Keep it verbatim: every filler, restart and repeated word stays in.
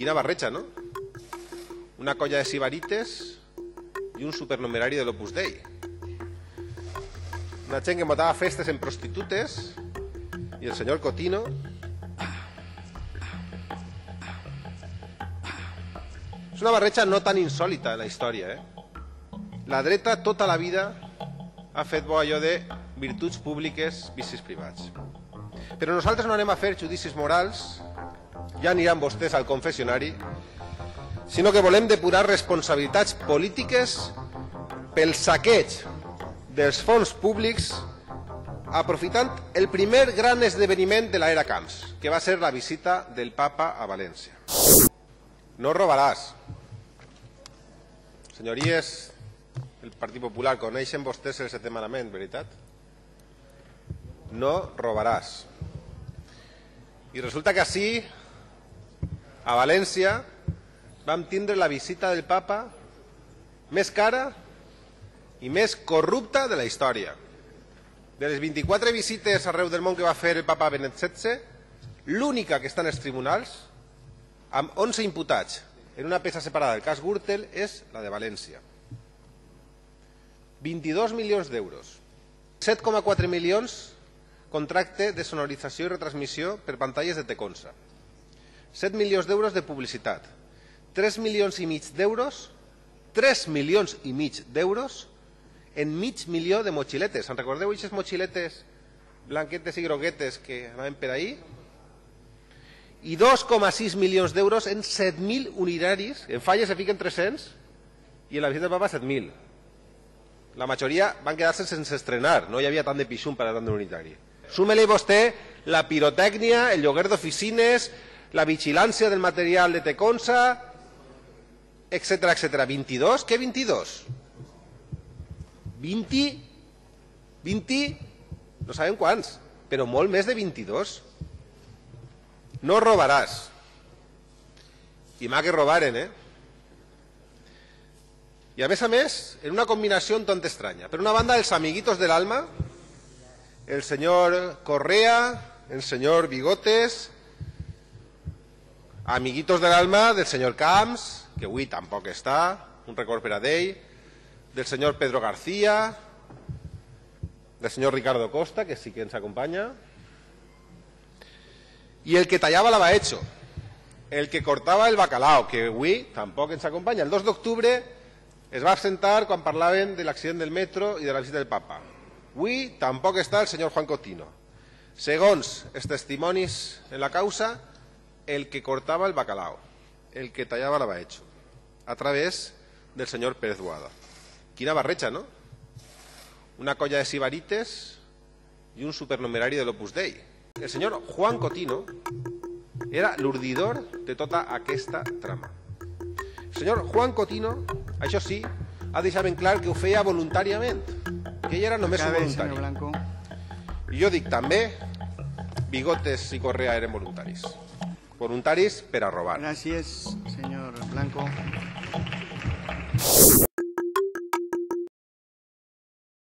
Quina barrecha, ¿no? Una colla de sibarites y un supernumerario del Opus Dei. Una chen que mataba festes en prostitutes y el señor Cotino. Es una barrecha no tan insólita en la historia, ¿eh? La dreta tota la vida ha fet bo allò de virtuts públiques, vicis privats. Però nosaltres no anem a fer judicis morals, ja aniran vostès al confessionari, sinó que volem depurar responsabilitats polítiques pel saqueig dels fons públics, aprofitant el primer gran esdeveniment de l'era Camps, que va ser la visita del Papa a València. No robaràs. Senyories, el Partit Popular, coneixen vostès el setè manament, veritat? No robarás. Y resulta que así, a Valencia, van tindre la visita del Papa més cara i més corrupta de la història. De les vint-i-quatre visites arreu del món que va fer el Papa Benedicto, l'única que està en els tribunals, amb onze imputats, en una peça separada del cas Gürtel, és la de València. vint-i-dos milions d'euros. set coma quatre milions contracte de sonorització i retransmissió per pantalles de Teconsa, set milions d'euros de publicitat, tres milions i mig d'euros, tres milions i mig d'euros en mig milió de motxiletes. Se'n recordeu aquestes motxiletes blanquetes i groguetes que anaven per ahir? I dos coma sis milions d'euros en set mil uniraris, en Falle se fiquen tres-cents i en la visita del Papa set mil. La majoria van quedar-se sense estrenar, no hi havia tant de pixum per a tant d'un unitari. Súmele vostè la pirotècnia, el lloguer d'oficines, la vigilància del material de Teconsa, etcètera, etcètera. vint-i-dos? Què vint-i-dos? vint? vint? No sabem quants, però molt més de vint-i-dos. No robaràs. I mà que robaren, eh? I a més a més, en una combinació un tant estranya. Per una banda, els amiguitos de l'alma, el senyor Correa, el senyor Bigotes, amiguitos de l'alma del senyor Camps, que avui tampoc està, un record per a ell, del senyor Pedro García, del senyor Ricardo Costa, que sí que ens acompanya, i el que tallava l'abaetxo, el que cortava el bacalao, que avui tampoc ens acompanya. El dos d'octubre es va absentar quan parlaven de l'accident del metro i de la visita del Papa. Avui tampoc està el senyor Juan Cotino. Segons els testimonis en la causa, el que cortava el bacalao, el que tallava l'abaetxo, a través del senyor Pérez Boada. Quina barreja, no? Una colla de sibarites i un supernumerari de l'Opus Dei. El senyor Juan Cotino era l'ordidor de tota aquesta trama. El senyor Juan Cotino, això sí, ha deixat ben clar que ho feia voluntàriament, que ell era només un voluntari. I jo dic també, Bigotes i Correa eren voluntaris. Voluntaris per a robar. Gràcies, senyor Blanco.